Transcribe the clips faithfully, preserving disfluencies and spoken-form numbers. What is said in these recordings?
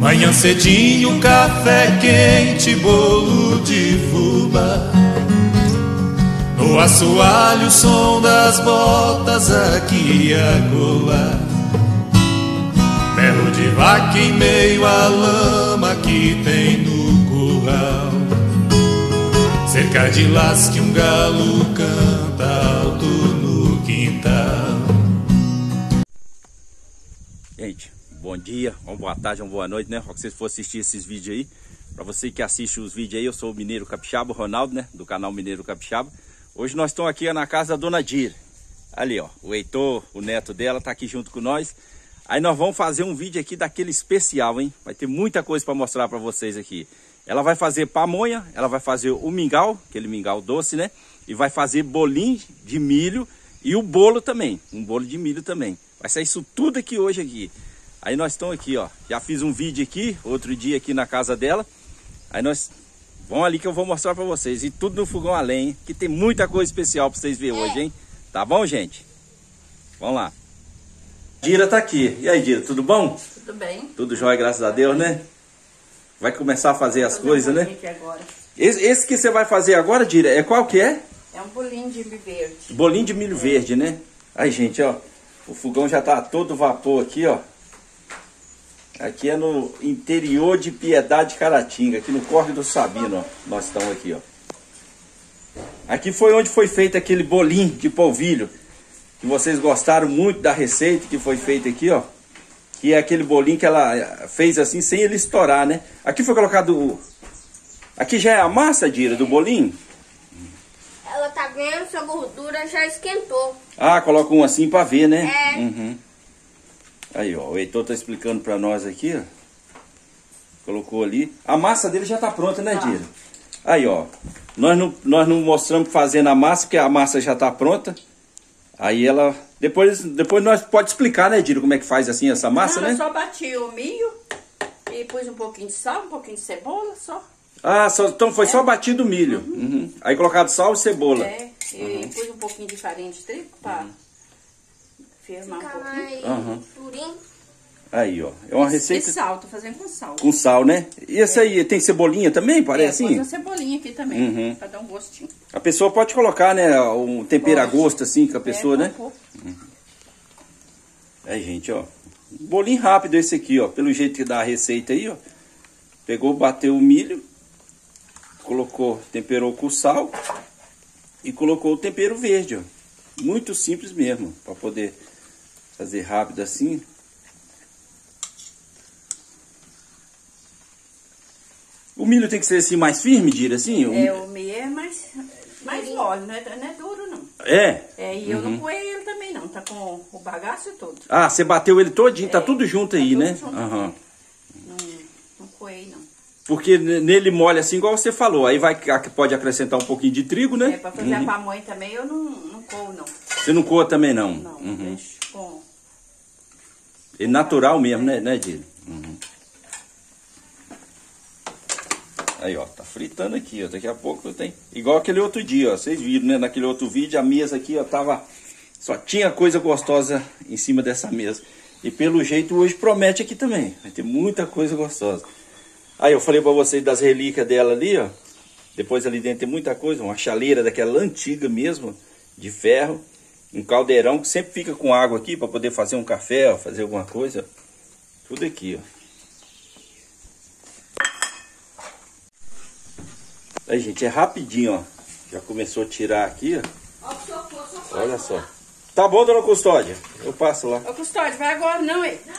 Manhã cedinho, café quente, bolo de fubá. No assoalho, o som das botas aqui e acolá. Berro de vaca em meio à lama que tem no curral. Cerca de las que um galo canta alto no quintal. Gente, bom dia, uma boa tarde, uma boa noite, né? Ó, que vocês for assistir esses vídeos aí. Pra você que assiste os vídeos aí, eu sou o Mineiro Capixaba, o Ronaldo, né? Do canal Mineiro Capixaba. Hoje nós estamos aqui na casa da Dona Dir. Ali, ó, o Heitor, o neto dela, tá aqui junto com nós. Aí nós vamos fazer um vídeo aqui daquele especial, hein? Vai ter muita coisa pra mostrar pra vocês aqui. Ela vai fazer pamonha, ela vai fazer o mingau, aquele mingau doce, né? E vai fazer bolinho de milho e o bolo também, um bolo de milho também. Vai sair isso tudo aqui hoje aqui. Aí nós estamos aqui, ó. Já fiz um vídeo aqui, outro dia aqui na casa dela. Aí nós vão ali que eu vou mostrar pra vocês. E tudo no fogão a lenha, que tem muita coisa especial pra vocês verem hoje, hein? Tá bom, gente? Vamos lá. Dira tá aqui. E aí, Dira, tudo bom? Tudo bem. Tudo jóia, graças a Deus, né? Vai começar a fazer as coisas, né? Agora. Esse, esse que você vai fazer agora, Dira, é qual que é? É um bolinho de milho verde. Bolinho de milho é. verde, né? Aí, gente, ó. O fogão já tá a todo vapor aqui, ó. Aqui é no interior de Piedade, Caratinga, aqui no Córrego do Sabino, ó. Nós estamos aqui, ó. Aqui foi onde foi feito aquele bolinho de polvilho, que vocês gostaram muito da receita que foi feita aqui, ó. Que é aquele bolinho que ela fez assim, sem ele estourar, né? Aqui foi colocado... Aqui já é a massa, Dira, do bolinho? Ela tá ganhando sua gordura, já esquentou. Ah, coloca um assim pra ver, né? É. Uhum. Aí, ó, o Heitor tá explicando pra nós aqui, ó. Colocou ali. A massa dele já tá pronta, né, Dira? Ah. Aí, ó. Nós não, nós não mostramos fazendo a massa, porque a massa já tá pronta. Aí ela... Depois, depois nós pode explicar, né, Dira, como é que faz assim essa massa, não, né? Eu só bati o milho e pus um pouquinho de sal, um pouquinho de cebola, só. Ah, só, então foi é. só batido o milho. Uhum. Uhum. Aí colocado sal e cebola. É, e uhum. pus um pouquinho de farinha de trigo para uhum. firmar um pouquinho. Uhum. Furinho. Aí, ó. É uma esse, receita... Esse sal, tô fazendo com sal. Com sal, né? E esse é. aí, tem cebolinha também, parece? É, pôs a cebolinha aqui também, uhum. pra dar um gostinho. A pessoa pode colocar, né, um tempero a gosto, assim, com a pessoa, é, né? Um pouco. Uhum. Aí, gente, ó. Bolinho rápido esse aqui, ó. Pelo jeito que dá a receita aí, ó. Pegou, bateu o milho, colocou, temperou com sal e colocou o tempero verde, ó. Muito simples mesmo, pra poder fazer rápido assim. O milho tem que ser assim mais firme, Dira, assim? O... É, o milho é mais, mais mole, não é, não é duro, não. É? É, e eu uhum. não coei ele também, não. Tá com o bagaço todo. Ah, você bateu ele todinho, é, tá tudo junto tá aí, tudo né? Junto uhum. Não, não coei, não. Porque nele mole assim, igual você falou. Aí vai, pode acrescentar um pouquinho de trigo, né? É, pra fazer uhum. a pamonha também eu não, não coo, não. Você não coa também, não? Não, uhum. deixo com... É natural mesmo, né, né, Dira? Uhum. Aí, ó, tá fritando aqui, ó, daqui a pouco tem... Igual aquele outro dia, ó, vocês viram, né, naquele outro vídeo, a mesa aqui, ó, tava... Só tinha coisa gostosa em cima dessa mesa. E pelo jeito hoje promete aqui também, vai ter muita coisa gostosa. Aí eu falei pra vocês das relíquias dela ali, ó. Depois ali dentro tem muita coisa, uma chaleira daquela antiga mesmo, de ferro. Um caldeirão que sempre fica com água aqui pra poder fazer um café, ó, fazer alguma coisa. Tudo aqui, ó. Aí, gente, é rapidinho, ó. Já começou a tirar aqui, ó. Olha só. Tá bom, dona Custódia? Eu passo lá. Ô, Custódia, vai agora não, hein? Não.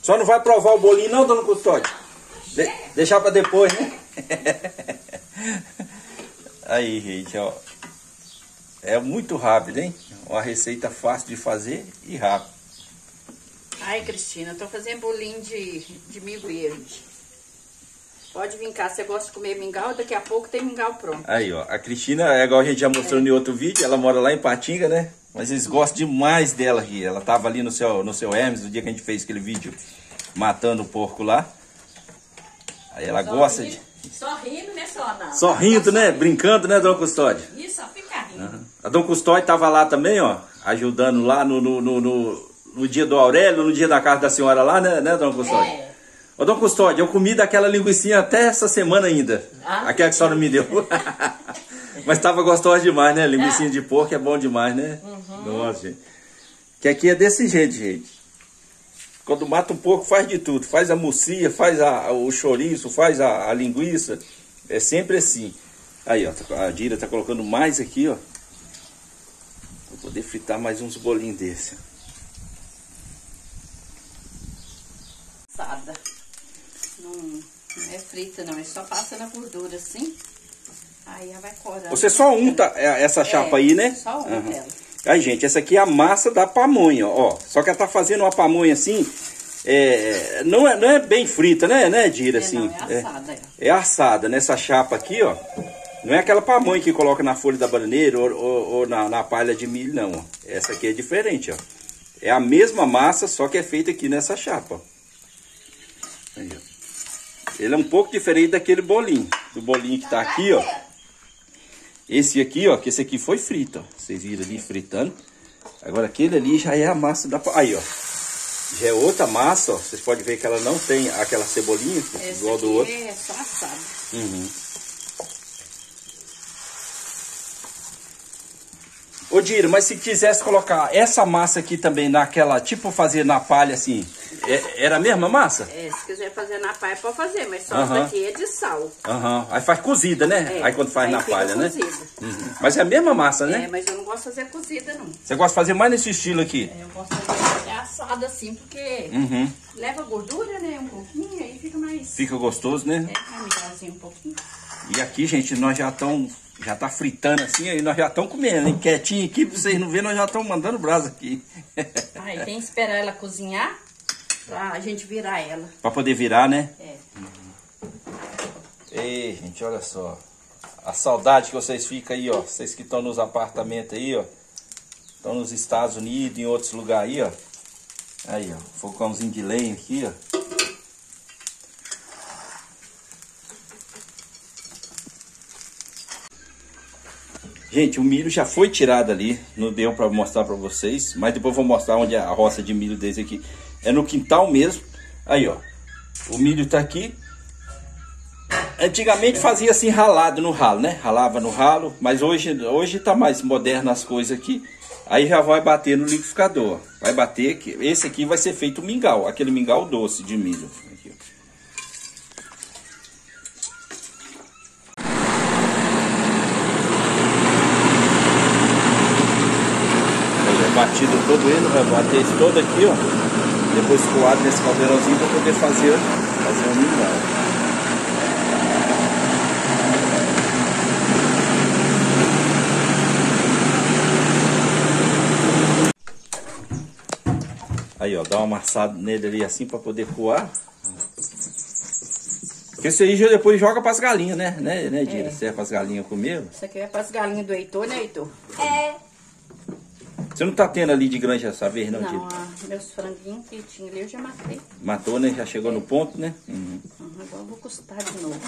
Só não vai provar o bolinho não, dona Custódia? De deixar pra depois, né? Aí, gente, ó. É muito rápido, hein? Uma receita fácil de fazer e rápido. Ai, Cristina, eu tô fazendo bolinho de, de milho verde. Pode vir cá, você gosta de comer mingau, daqui a pouco tem mingau pronto. Aí, ó, a Cristina, é igual a gente já mostrou é. em outro vídeo, ela mora lá em Patinga, né? Mas eles gostam demais dela aqui. Ela tava ali no seu, no seu Hermes, no dia que a gente fez aquele vídeo matando o porco lá. Aí ela só gosta rindo, de... Só rindo, né, só não. Só rindo, né? Brincando, né, Dom Custódio? Isso, só fica rindo. Uhum. A Dom Custódio tava lá também, ó, ajudando lá no, no, no, no, no dia do Aurélio, no dia da casa da senhora lá, né, né, Dom Custódio? É. Ô, Dom Custódio, eu comi daquela linguiça até essa semana ainda. Ah, aquela que a senhora me deu. Mas estava gostosa demais, né? Linguiça é. de porco é bom demais, né? Uhum. Nossa, gente. Que aqui é desse jeito, gente. Quando mata um porco, faz de tudo. Faz a mucia, faz a, o chouriço, faz a, a linguiça. É sempre assim. Aí, ó. A Dira tá colocando mais aqui, ó. Vou poder fritar mais uns bolinhos desse. Sada. Não, não é frita não, é só passa na gordura assim, aí ela vai corando. Você só unta essa chapa é, aí, né? Só unta uhum. ela. Aí, gente, essa aqui é a massa da pamonha, ó. Só que ela tá fazendo uma pamonha assim, é, não, é, não é bem frita, né, né, Dira? É, assim, não, é assada. É, é assada nessa chapa aqui, ó. Não é aquela pamonha que coloca na folha da bananeira ou, ou, ou na, na palha de milho, não. Ó. Essa aqui é diferente, ó. É a mesma massa, só que é feita aqui nessa chapa. Aí, ó. Ele é um pouco diferente daquele bolinho, do bolinho que tá aqui, ó. Esse aqui, ó, que esse aqui foi frito, ó. Vocês viram ali fritando. Agora aquele ali já é a massa da... Aí, ó. Já é outra massa, ó. Vocês podem ver que ela não tem aquela cebolinha, esse igual do outro. É só assado. Uhum. Ô, Dira, mas se quisesse colocar essa massa aqui também naquela, tipo fazer na palha assim, é, era a mesma massa? É, se quiser fazer na palha pode fazer, mas só isso daqui é de sal. Aham, aí faz cozida, né? É, aí quando faz aí na palha, né? Uhum. Mas é a mesma massa, né? É, mas eu não gosto de fazer cozida, não. Você gosta de fazer mais nesse estilo aqui? É, eu gosto de fazer assada assim, porque uhum. leva gordura, né, um pouquinho, aí fica mais... Fica gostoso, né? É, pra migrar assim um pouquinho. E aqui, gente, nós já estamos... Já tá fritando assim, aí nós já estamos comendo, hein? Quietinho aqui, pra vocês não verem, nós já estamos mandando brasa aqui. Aí tem que esperar ela cozinhar pra a gente virar ela. Pra poder virar, né? É. Uhum. Ei, gente, olha só. A saudade que vocês ficam aí, ó. Vocês que estão nos apartamentos aí, ó. Estão nos Estados Unidos, em outros lugares aí, ó. Aí, ó. Fogãozinho de lenha aqui, ó. Gente, o milho já foi tirado ali, não deu para mostrar para vocês, mas depois vou mostrar onde é a roça de milho desse aqui. É no quintal mesmo. Aí, ó, o milho tá aqui. Antigamente fazia assim ralado no ralo, né? Ralava no ralo, mas hoje, hoje tá mais moderno as coisas aqui. Aí já vai bater no liquidificador, ó. Vai bater, que esse aqui vai ser feito mingau, aquele mingau doce de milho. Aqui, ó. Batido todo ele, vai bater esse todo aqui, ó. Depois coado nesse caldeirãozinho para poder fazer, fazer um mingau. Aí, ó, dá uma amassada nele ali assim para poder coar. Porque esse aí depois joga para as galinhas, né? Né, né, Dira? É. Você é para as galinhas comer? Isso aqui é para as galinhas do Heitor, né, Heitor? É. Você não tá tendo ali de granja essa vez, não, Dira? Não, a, meus franguinhos que tinha ali eu já matei. Matou, né? Já chegou no ponto, né? Uhum. Uhum, agora eu vou custar de novo.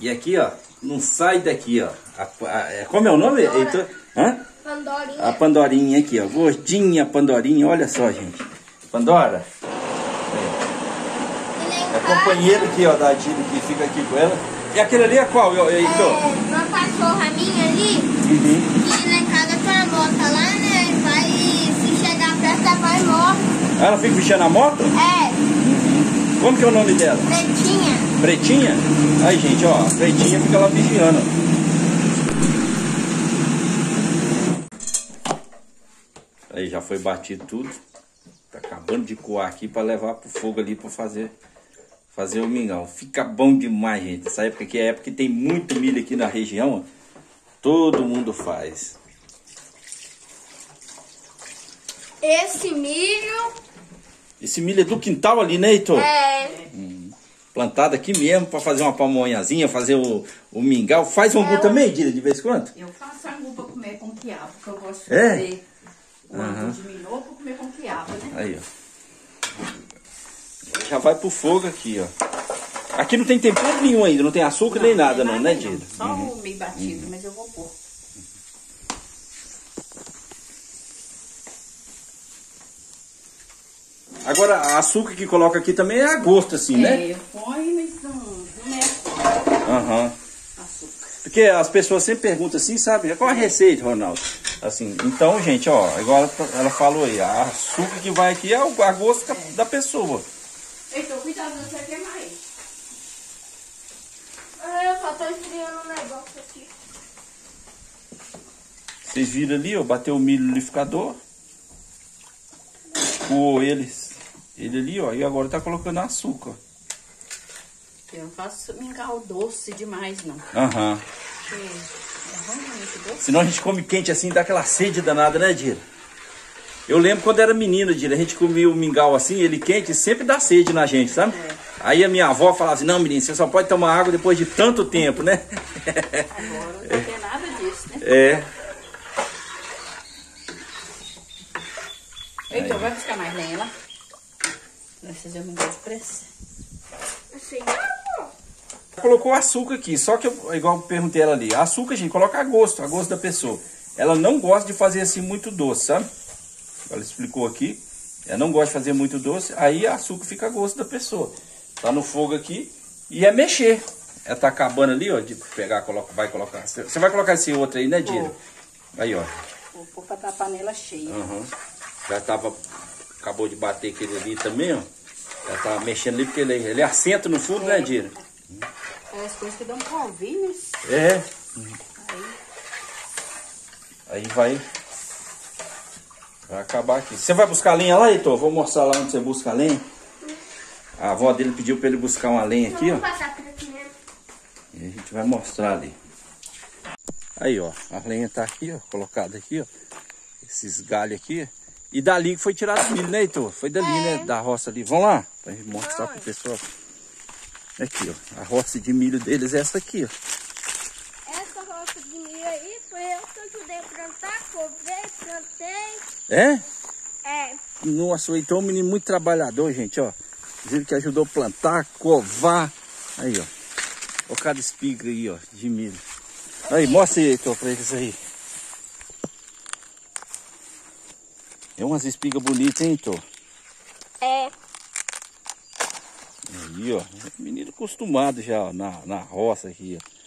E aqui, ó, não sai daqui, ó. A, a, como é o nome? Heitor? Hã? Pandorinha. A Pandorinha aqui, ó. Gordinha Pandorinha, olha só, gente. Pandora. É, é companheiro aqui, ó, da Dira, que fica aqui com ela. E aquele ali é qual, Heitor? É uma cachorra minha ali, uhum. que na casa tem a moto lá, né? Vai, se chegar perto, ela vai morrer. Ela fica mexendo a moto? É. Uhum. Como que é o nome dela? Pretinha. Pretinha? Aí, gente, ó, a Pretinha fica lá vigiando. Aí, já foi batido tudo. Tá acabando de coar aqui pra levar pro fogo ali pra fazer... Fazer o mingau. Fica bom demais, gente. Essa época aqui é a época que tem muito milho aqui na região. Todo mundo faz. Esse milho... Esse milho é do quintal ali, né, Heitor? É. Hum. Plantado aqui mesmo para fazer uma pamonhazinha, fazer o, o mingau. Faz angu é, também, Dira, de vez em quando? Eu faço angu para comer com quiabo, porque eu gosto de é? fazer o uhum. angu de milho para comer com quiabo, né? Aí, ó. Já vai pro fogo aqui, ó. Aqui não tem tempero nenhum ainda, não tem açúcar não, nem nada, não, né, Dira? Só uhum. o meio batido, uhum. mas eu vou pôr. Agora, açúcar que coloca aqui também é a gosto, assim, é, né? É, põe, mas não, não é. Aham. Uhum. Açúcar. Porque as pessoas sempre perguntam assim, sabe? Qual a receita, Ronaldo? Assim, então, gente, ó, agora ela falou aí, a açúcar que vai aqui é a gosto é. da pessoa. Então, cuidado, você quer mais? Eu só tô esfriando um negócio aqui. Vocês viram ali, ó, bateu o milho no liquidificador. Coou eles, ele ali, ó, e agora tá colocando açúcar. Eu não faço mingau doce demais, não. Aham. Uhum. Porque... Senão a gente come quente assim, dá aquela sede danada, né, Dira? Eu lembro quando era menina, Dira, a gente comia o mingau assim, ele quente, sempre dá sede na gente, sabe? É. Aí a minha avó falava assim, não, menino, você só pode tomar água depois de tanto tempo, né? Agora não é. tem nada disso, né? É. Heitor, vai buscar mais lenha lá? Vai fazer um mingau de pressa. Assim. Colocou açúcar aqui, só que eu, igual eu perguntei ela ali, açúcar, gente, coloca a gosto, a gosto da pessoa. Ela não gosta de fazer assim muito doce, sabe? Ela explicou aqui, ela não gosta de fazer muito doce, aí açúcar fica a gosto da pessoa. Tá no fogo aqui e é mexer. Ela tá acabando ali, ó, de pegar, coloca, vai colocar. Você vai colocar esse outro aí, né, Dira? Aí, ó. Vou pôr pra tá a panela cheia. Uhum. Já tava, acabou de bater aquele ali também, ó. Já tava mexendo ali, porque ele, ele assenta no fundo, é. né, Dira? É as coisas que dão pra ouvir, né? É. Aí. Aí vai... Vai acabar aqui. Você vai buscar a lenha lá, Heitor? Vou mostrar lá onde você busca a lenha. A avó dele pediu pra ele buscar uma lenha aqui, ó. Vou passar por aqui mesmo. E a gente vai mostrar ali. Aí, ó. A lenha tá aqui, ó. Colocada aqui, ó. Esses galhos aqui, ó. E dali que foi tirado o milho, né, Heitor? Foi dali, é. né? Da roça ali. Vamos lá? Pra gente mostrar pro pessoal. Aqui, ó. A roça de milho deles é essa aqui, ó. Essa roça de milho aí foi eu que ajudei a plantar, cobrei, plantei. É? É. Nossa, o Heitor é um menino muito trabalhador, gente, ó. Dizendo que ajudou a plantar, covar. Aí, ó. Olha cada espiga aí, ó, de milho. Aí, mostra aí, Heitor, pra eles aí. É umas espigas bonitas, hein, Heitor? É. Aí, ó. Menino acostumado já, ó, na, na roça aqui, ó.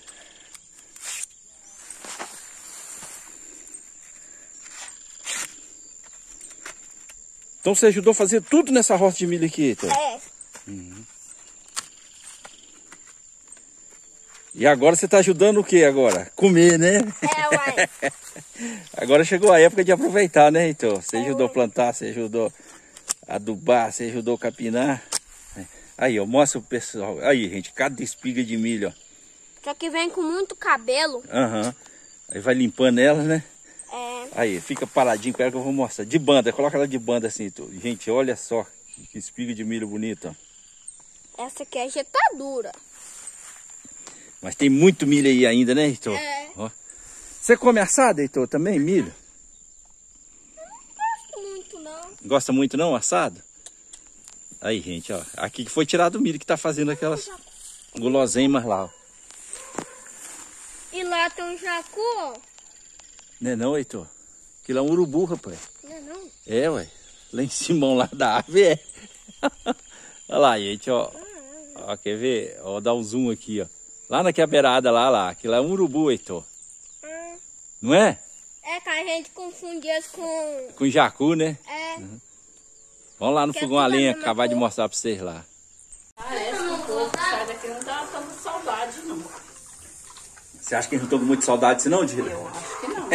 Então você ajudou a fazer tudo nessa roça de milho aqui, Heitor? É. Uhum. E agora você tá ajudando o que agora? Comer, né? É, uai. Agora chegou a época de aproveitar, né, Heitor? Você ajudou a plantar, você ajudou a adubar, você ajudou a capinar. Aí, ó, mostra o pessoal. Aí, gente, cada espiga de milho, ó. Só que vem com muito cabelo. Aham. Uhum. Aí vai limpando ela, né? É. Aí, fica paradinho com ela que eu vou mostrar. De banda, coloca ela de banda assim, Heitor. Gente, olha só que espiga de milho bonita. Essa aqui é jetadura. Mas tem muito milho aí ainda, né, Heitor? É. Ó. Você come assado, Heitor, também, milho? Eu não gosto muito, não. Gosta muito, não, assado? Aí, gente, ó. Aqui que foi tirado o milho que tá fazendo aquelas jacu. Guloseimas lá, ó. E lá tem um jacu, ó. Não é não, Heitor? Aquilo é um urubu, rapaz. Não é não? É, ué. Lá em cima, lá da árvore, é. Olha lá, gente, ó. Ah, ó. Quer ver? Ó, dá um zoom aqui, ó. Lá naquela beirada, lá, lá. Aquilo é um urubu, Heitor. Não é? É que a gente confunde eles com... Com jacu, né? É. Uhum. Vamos lá no fogão a lenha, acabar de mostrar pra vocês lá. Parece que o povo sai daqui não tá com muita saudade, não. Você acha que eles não estão com muita saudade, não, Dira? Eu acho que não.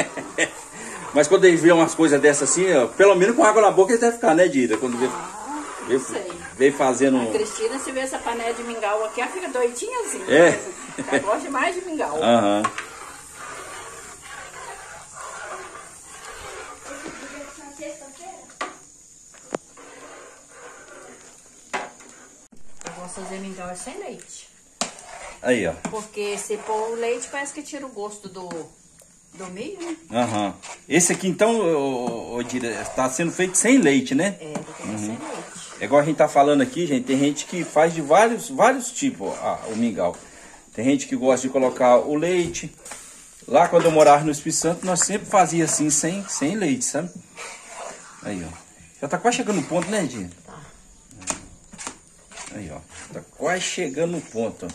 Mas quando eles vêem umas coisas dessas assim, ó, pelo menos com água na boca eles devem ficar, né, Dira? Quando ah, vê, não sei. Vem fazendo... A Cristina, se vê essa panela de mingau aqui, ela fica doidinha assim. É. Ela gosta demais de mingau. Aham. Uhum. Fazer mingau é sem leite. Aí, ó. Porque se pôr o leite, parece que tira o gosto do, do milho, né? Aham. Uhum. Esse aqui, então, ô, ô, Dira, tá sendo feito sem leite, né? É, tem uhum. sem leite. É igual a gente tá falando aqui, gente, tem gente que faz de vários, vários tipos ah, o mingau. Tem gente que gosta de colocar o leite. Lá, quando eu morava no Espírito Santo, nós sempre fazia assim, sem, sem leite, sabe? Aí, ó. Já tá quase chegando no ponto, né, Dira? Tá. Aí, ó. Tá quase chegando no ponto.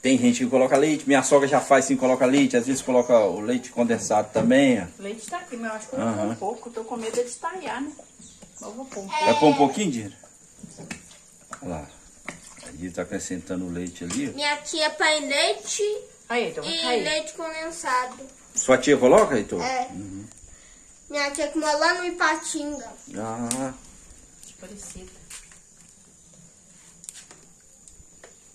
Tem gente que coloca leite. Minha sogra já faz sim, coloca leite. Às vezes coloca o leite condensado também. Ó. O leite tá aqui, mas eu acho que eu uhum. um pouco. Tô com medo de estalhar, né? Mas eu vou pôr. Vai pôr um pouquinho, Dira? Olha lá. A Dira tá acrescentando o leite ali. Minha tia põe leite aí, então, e cair. leite condensado. Sua tia coloca, Heitor? É. Uhum. Minha tia comeu lá no Ipatinga. Ah. Parecida.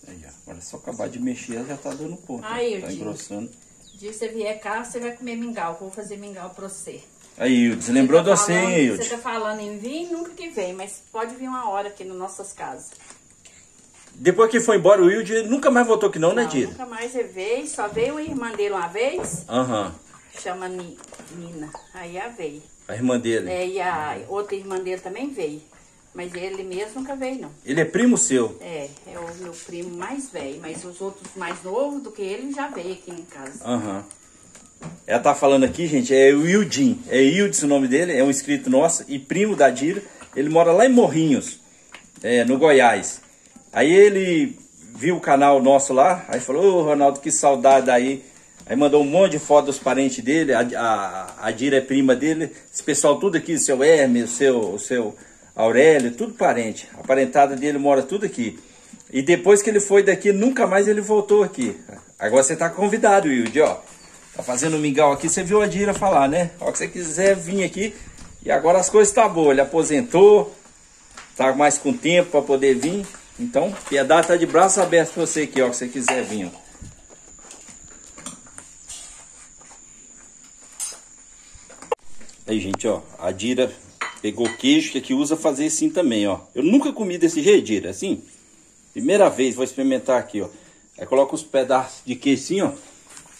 Aí, ó. Agora é só acabar de mexer, ela já tá dando ponto. Aí, tá engrossando. Diz que você vier cá, você vai comer mingau. Vou fazer mingau pra você. Aí, Hildes, lembrou de você, Hildes. Você tá falando em vir, nunca que vem, mas pode vir uma hora aqui nas nossas casas. Depois que foi embora o Hildes, nunca mais voltou aqui não, não né, Dira? Nunca mais eu veio, só veio a irmã dele uma vez. Aham. Uhum. Chama Nina, aí a veio. A irmã dele? É, e a outra irmã dele também veio. Mas ele mesmo nunca veio, não. Ele é primo seu? É, é o meu primo mais velho. Mas os outros mais novos do que ele já veio aqui em casa. Aham. Uhum. Ela tá falando aqui, gente, é o Hildim. É Hildes o nome dele, é um inscrito nosso e primo da Dira. Ele mora lá em Morrinhos, é, no Goiás. Aí ele viu o canal nosso lá, aí falou, ô, oh, Ronaldo, que saudade aí. Aí mandou um monte de foto dos parentes dele, a, a, a Dira é prima dele, esse pessoal tudo aqui, o seu Hermes, o seu, o seu Aurélio, tudo parente. A parentada dele mora tudo aqui. E depois que ele foi daqui, nunca mais ele voltou aqui. Agora você tá convidado, Wilde, ó. Tá fazendo um mingau aqui, você viu a Dira falar, né? Ó, que você quiser vir aqui. E agora as coisas tá boas, ele aposentou, tá mais com tempo para poder vir. Então, piedade tá de braços abertos pra você aqui, ó, que você quiser vir, ó. Aí, gente, ó, a Dira pegou queijo, que aqui usa fazer assim também, ó. Eu nunca comi desse jeito, Dira, assim. Primeira vez, vou experimentar aqui, ó. Aí coloca os pedaços de queijo assim, ó.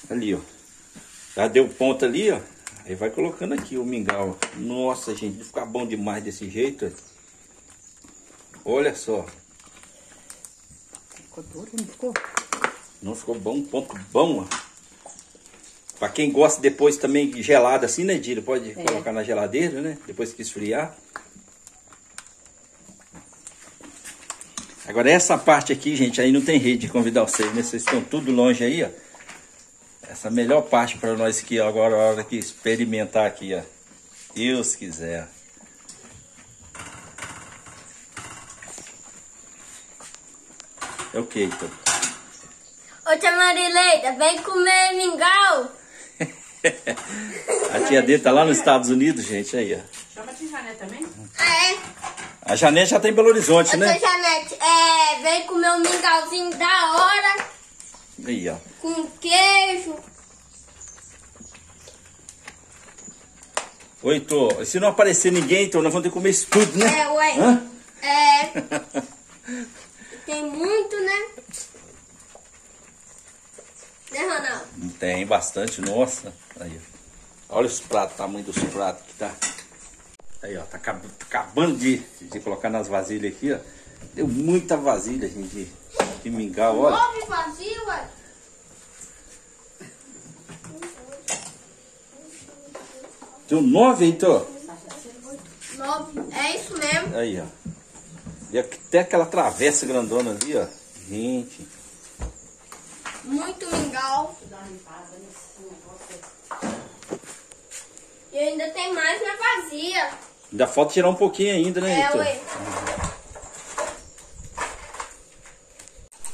Ali, ó. Já deu ponta ali, ó. Aí vai colocando aqui o mingau. Nossa, gente, vai ficar bom demais desse jeito. Olha só. Ficou duro, não ficou? Não ficou bom, um ponto bom, ó. Pra quem gosta depois também gelada assim, né, Dira? Pode é. colocar na geladeira, né? Depois que esfriar. Agora essa parte aqui, gente, aí não tem rede de convidar vocês, né? Vocês estão tudo longe aí, ó. Essa melhor parte pra nós aqui, ó. Agora é a hora de experimentar aqui, ó. Deus quiser. É o que, então? Ô, tia Marileida, vem comer mingau. A tia dele tá lá nos Estados Unidos, gente, aí, ó. Chama a tia Janete também? É. A Janete já tá em Belo Horizonte, eu né? Tia Janete, é, vem comer um mingauzinho da hora. Aí, ó. Com queijo. Oi, Heitor, se não aparecer ninguém, então nós vamos ter que comer isso tudo, né? É, ué. Hã? É. Tem muito, né? Né, Ronaldo? Tem bastante, nossa. Aí, olha os pratos, o tamanho dos pratos que tá. Aí, ó, tá acabando de, de colocar nas vasilhas aqui, ó. Deu muita vasilha, gente, de mingau, olha. Nove vasilhas? Deu nove, Heitor? Nove, é isso mesmo. Aí, ó. E até aquela travessa grandona ali, ó. Gente... Muito mingau. E ainda tem mais na vazia. Ainda falta tirar um pouquinho ainda, né, Heitor? É,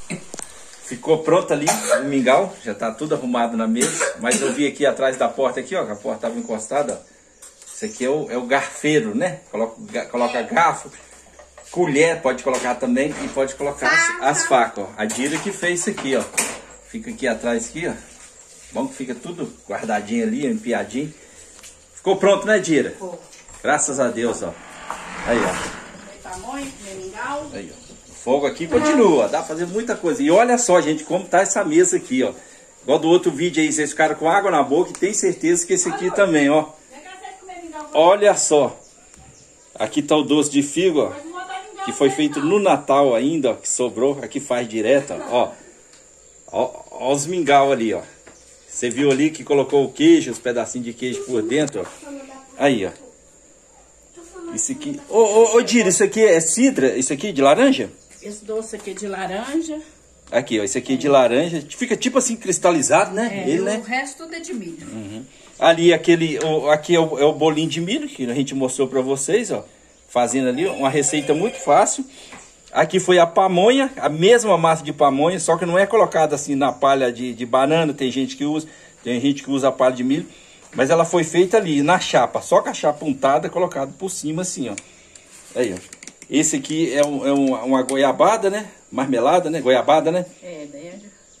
ué. Ficou pronto ali o mingau. Já tá tudo arrumado na mesa. Mas eu vi aqui atrás da porta aqui, ó. Que a porta tava encostada, ó. Isso aqui é o, é o garfeiro, né? Coloca, coloca é. garfo. Colher pode colocar também. E pode colocar faca. As, as facas, ó. A Dira que fez isso aqui, ó. Fica aqui atrás, aqui, ó. Bom que fica tudo guardadinho ali, empiadinho. Ficou pronto, né, Dira? Ficou. Graças a Deus, ó. Aí, ó. Pamonha, mingau. Aí, ó. O fogo aqui continua, dá pra fazer muita coisa. E olha só, gente, como tá essa mesa aqui, ó. Igual do outro vídeo aí, vocês ficaram com água na boca e tem certeza que esse aqui Alô. também, ó. Olha só. Aqui tá o doce de figo, ó. Que foi feito no Natal ainda, ó. Que sobrou, aqui faz direto, ó. Olha os mingau ali, ó. Você viu ali que colocou o queijo, os pedacinhos de queijo por dentro, ó. Aí, ó. Isso aqui... Ô, ô, ô, Dira, isso aqui é cidra? Isso aqui é de laranja? Esse doce aqui é de laranja. Aqui, ó. Esse aqui é de laranja. Fica tipo assim, cristalizado, né? É, Ele, o né? resto tudo é de milho. Uhum. Ali, aquele... Ó, aqui é o, é o bolinho de milho que a gente mostrou pra vocês, ó. Fazendo ali, ó, uma receita muito fácil. Aqui foi a pamonha, a mesma massa de pamonha, só que não é colocada assim na palha de, de banana. Tem gente que usa, tem gente que usa a palha de milho. Mas ela foi feita ali, na chapa, só com a chapa untada, colocada por cima assim, ó. Aí, ó. Esse aqui é, um, é um, uma goiabada, né? Marmelada, né? Goiabada, né? É, daí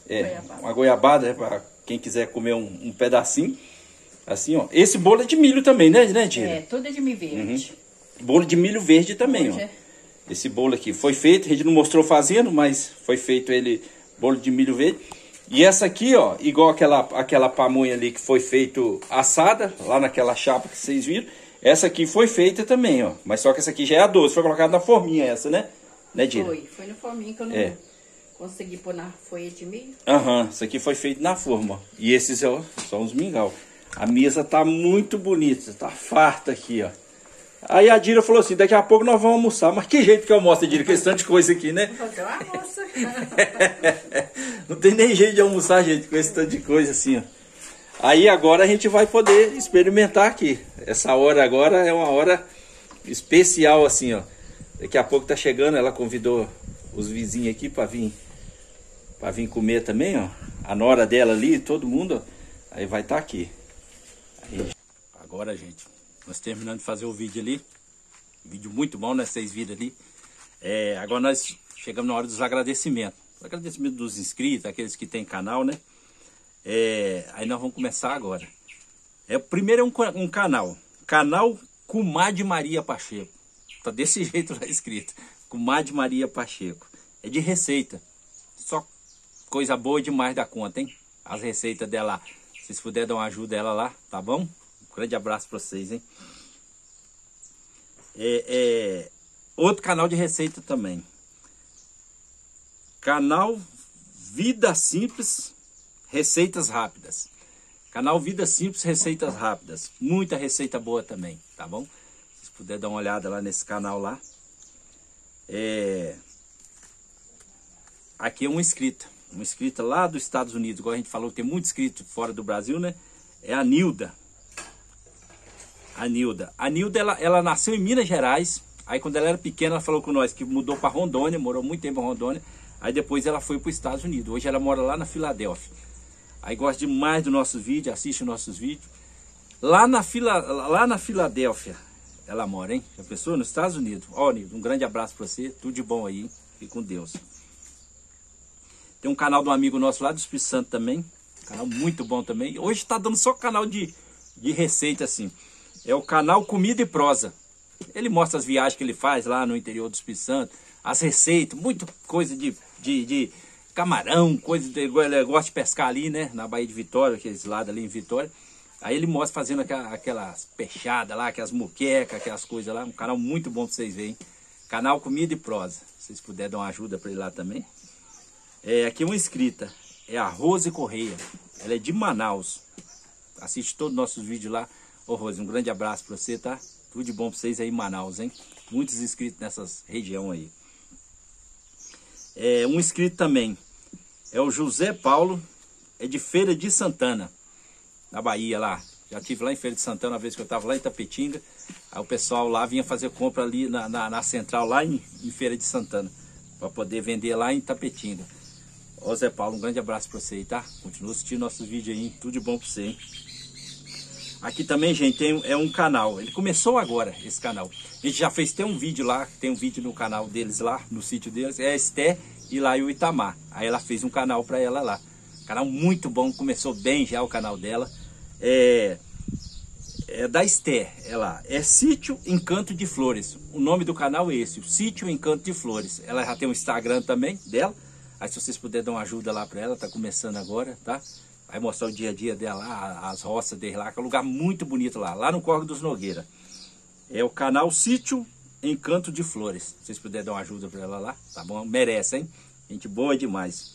é goiabada. Uma goiabada, é para quem quiser comer um, um pedacinho. Assim, ó. Esse bolo é de milho também, né, né, Dira? É, tudo é de milho verde. Uhum. Bolo de milho verde também, Hoje ó. É. Esse bolo aqui foi feito, a gente não mostrou fazendo, mas foi feito ele, bolo de milho verde. E essa aqui, ó, igual aquela, aquela pamonha ali que foi feito assada, lá naquela chapa que vocês viram. Essa aqui foi feita também, ó. Mas só que essa aqui já é a doce, foi colocada na forminha essa, né? Né, Dira? Foi, foi na forminha que eu não é. consegui pôr na folha de milho. Aham, isso aqui foi feito na forma, ó. E esses, ó, são os mingau. A mesa tá muito bonita, tá farta aqui, ó. Aí a Dira falou assim, daqui a pouco nós vamos almoçar. Mas que jeito que eu almoço, Dira? Que questão de coisa aqui, né? Fazer uma moça. Não tem nem jeito de almoçar, gente, com esse tanto de coisa assim, ó. Aí agora a gente vai poder experimentar aqui. Essa hora agora é uma hora especial, assim, ó. Daqui a pouco tá chegando, ela convidou os vizinhos aqui pra vir, pra vir comer também, ó. A nora dela ali, todo mundo, ó. Aí vai estar tá aqui. Aí... Agora, gente... Nós terminando de fazer o vídeo ali. Vídeo muito bom, né? Vocês viram ali. É, agora nós chegamos na hora dos agradecimentos. Os agradecimentos dos inscritos, aqueles que têm canal, né? É, aí nós vamos começar agora. É, o primeiro é um, um canal. Canal Kumade Maria Pacheco. Tá desse jeito lá escrito. Kumade Maria Pacheco. É de receita. Só coisa boa demais da conta, hein? As receitas dela. Se vocês puderem dar uma ajuda dela lá, tá bom? Grande abraço para vocês, hein? É, é, outro canal de receita também. Canal Vida Simples, Receitas Rápidas. Canal Vida Simples, Receitas Rápidas. Muita receita boa também, tá bom? Se puder dar uma olhada lá nesse canal lá. É, aqui é uma inscrita. Uma inscrita lá dos Estados Unidos. Igual a gente falou, tem muito inscrito fora do Brasil, né? É a Nilda. A Nilda, a Nilda ela, ela nasceu em Minas Gerais, aí quando ela era pequena ela falou com nós que mudou para Rondônia, morou muito tempo em Rondônia, aí depois ela foi para os Estados Unidos, hoje ela mora lá na Filadélfia. Aí gosta demais do nosso vídeo, assiste os nossos vídeos. Lá na, Fila, lá na Filadélfia ela mora, hein? Já pensou? Nos Estados Unidos. Ó, Nilda, um grande abraço para você, tudo de bom aí, hein? Fique com Deus. Tem um canal de um amigo nosso lá do Espírito Santo também, canal muito bom também. Hoje tá dando só canal de, de receita assim. É o canal Comida e Prosa. Ele mostra as viagens que ele faz lá no interior do Espírito Santo, as receitas, muita coisa de, de, de camarão, coisa de, ele gosta de pescar ali, né? Na Baía de Vitória, aqueles lados ali em Vitória. Aí ele mostra fazendo aquelas, aquelas peixadas lá, aquelas muquecas, aquelas coisas lá. Um canal muito bom pra vocês verem. Canal Comida e Prosa. Se vocês puderem dar uma ajuda pra ele lá também. É, aqui uma inscrita. É a Rose Correia. Ela é de Manaus. Assiste todos os nossos vídeos lá. Ô, Rose, um grande abraço pra você, tá? Tudo de bom pra vocês aí em Manaus, hein? Muitos inscritos nessas região aí. É, um inscrito também é o José Paulo, é de Feira de Santana, na Bahia lá. Já estive lá em Feira de Santana, uma vez que eu tava lá em Tapetinga. Aí o pessoal lá vinha fazer compra ali na, na, na central, lá em, em Feira de Santana, pra poder vender lá em Tapetinga. Ô, Zé Paulo, um grande abraço pra você aí, tá? Continua assistindo nossos vídeos aí, hein? Tudo de bom pra você, hein? Aqui também, gente, tem, é um canal. Ele começou agora, esse canal. A gente já fez, tem um vídeo lá, tem um vídeo no canal deles lá, no sítio deles. É a Esther e lá e o Itamar. Aí ela fez um canal pra ela lá. Canal muito bom, começou bem já o canal dela. É, é da Esther, ela é Sítio Encanto de Flores. O nome do canal é esse, Sítio Encanto de Flores. Ela já tem um Instagram também dela. Aí se vocês puderem dar uma ajuda lá pra ela, tá começando agora, tá? Vai mostrar o dia a dia dela lá, as roças dele lá, que é um lugar muito bonito lá, lá no Córrego dos Nogueira. É o canal Sítio Encanto de Flores. Se vocês puderem dar uma ajuda para ela lá, tá bom? Merece, hein? Gente boa demais.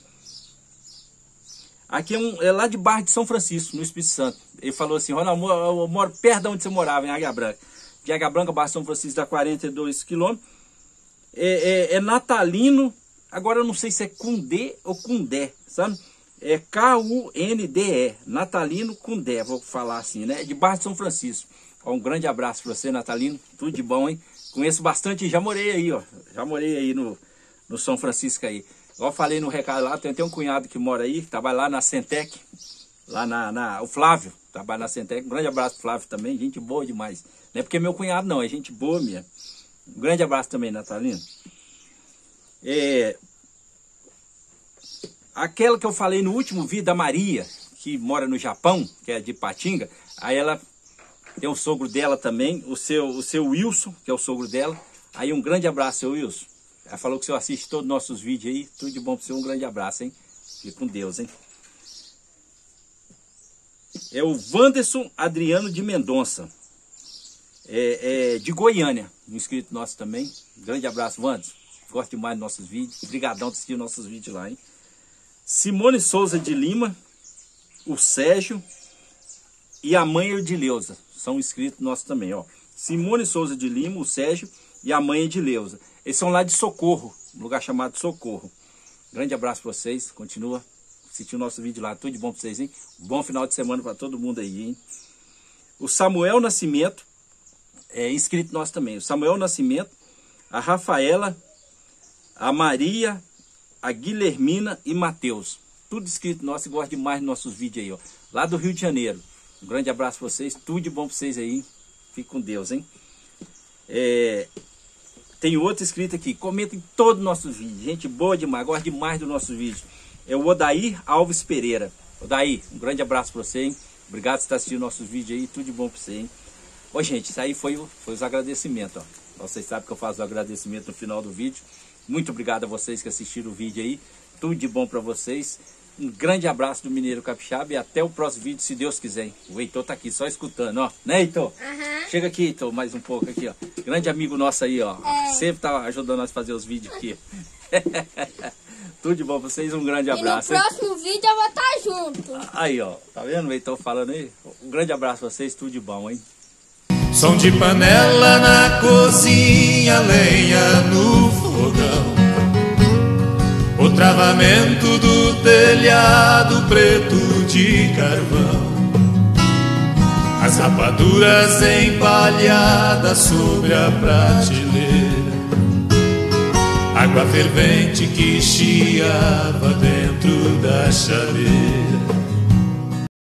Aqui é, um, é lá de Barra de São Francisco, no Espírito Santo. Ele falou assim, Ronaldo, eu moro perto de onde você morava, em Águia Branca. de Águia Branca, Barra de São Francisco, dá quarenta e dois quilômetros. É, é, é natalino, agora eu não sei se é com D ou com D, sabe? É K U N D E, natalino com D, vou falar assim, né? De Barra de São Francisco. Ó, um grande abraço para você, natalino, tudo de bom, hein? Conheço bastante, já morei aí, ó, já morei aí no, no São Francisco aí. Igual falei no recado lá, tem até um cunhado que mora aí, que trabalha lá na Sentec, lá na, na o Flávio, trabalha na Sentec. Um grande abraço pro Flávio também, gente boa demais. Não é porque é meu cunhado não, é gente boa minha. Um grande abraço também, natalino. É, aquela que eu falei no último vídeo, da Maria, que mora no Japão, que é de Ipatinga, aí ela tem um sogro dela também, o seu, o seu Wilson, que é o sogro dela. Aí um grande abraço, seu Wilson. Ela falou que o senhor assiste todos os nossos vídeos aí. Tudo de bom para o senhor. Um grande abraço, hein? Fique com Deus, hein? É o Wanderson Adriano de Mendonça. É, é de Goiânia. Um inscrito nosso também. Grande abraço, Wanderson. Gosto demais dos nossos vídeos. Obrigadão por assistir nossos vídeos lá, hein? Simone Souza de Lima. O Sérgio. E a mãe Edileuza. São inscritos nossos também, ó. Simone Souza de Lima, o Sérgio. E a mãe Edileuza. Eles são lá de Socorro, um lugar chamado Socorro. Grande abraço para vocês, continua assistindo o nosso vídeo lá, tudo de bom para vocês, hein? Bom final de semana para todo mundo aí, hein? O Samuel Nascimento, é inscrito nosso também, o Samuel Nascimento, a Rafaela, a Maria, a Guilhermina e Matheus. Tudo inscrito nosso e gosta demais dos nossos vídeos aí, ó. Lá do Rio de Janeiro. Um grande abraço para vocês, tudo de bom para vocês aí, fique com Deus, hein? É... Tem outro inscrito aqui, comenta em todos os nossos vídeos. Gente boa demais, gosta demais dos nossos vídeos. É o Odair Alves Pereira. Odair, um grande abraço para você, hein? Obrigado por estar assistindo nossos vídeos aí, tudo de bom para você, hein? Ô, gente, isso aí foi, foi os agradecimentos, ó. Vocês sabem que eu faço o agradecimento no final do vídeo. Muito obrigado a vocês que assistiram o vídeo aí. Tudo de bom para vocês. Um grande abraço do Mineiro Capixaba e até o próximo vídeo, se Deus quiser, hein? O Heitor tá aqui só escutando, ó. Né, Heitor? Uhum. Chega aqui, Heitor, mais um pouco aqui, ó. Grande amigo nosso aí, ó. É. Sempre tá ajudando nós a fazer os vídeos aqui. Tudo de bom pra vocês, um grande abraço. E no próximo vídeo eu vou estar junto. Aí, ó. Tá vendo o Heitor falando aí? Um grande abraço pra vocês, tudo de bom, hein? Som de panela na cozinha, lenha no fogão. O travamento do telhado preto de carvão, as rapaduras empalhadas sobre a prateleira, água fervente que chiava dentro da chaleira.